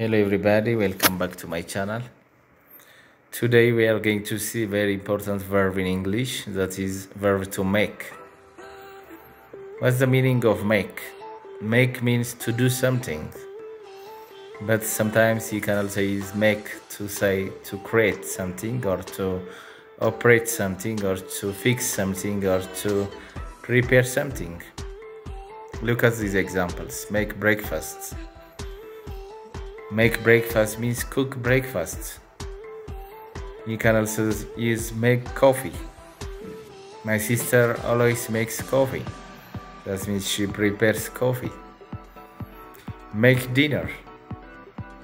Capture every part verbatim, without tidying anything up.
Hello everybody, welcome back to my channel. Today we are going to see very important verb in English, that is verb to make. What's the meaning of make? Make means to do something, but sometimes you can also use make to say to create something, or to operate something, or to fix something, or to repair something. Look at these examples. Make breakfast. Make breakfast means cook breakfast. You can also use make coffee. My sister always makes coffee. That means she prepares coffee. Make dinner.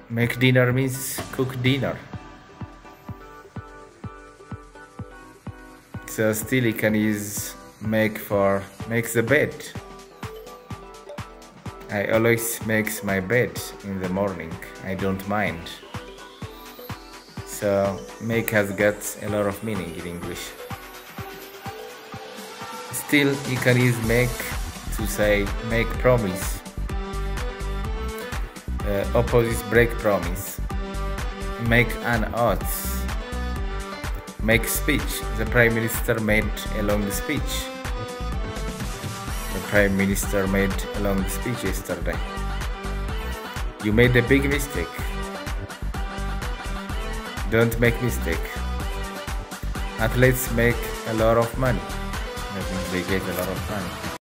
Make dinner means cook dinner. So still you can use make for make the bed. I always make my bed in the morning, I don't mind. So make has got a lot of meaning in English. Still you can use make to say make promise. Uh, opposite break promise. Make an oath. Make speech. The Prime Minister made a long speech. Prime Minister made a long speech yesterday. You made a big mistake. Don't make mistake. Athletes make a lot of money. I think they get a lot of money.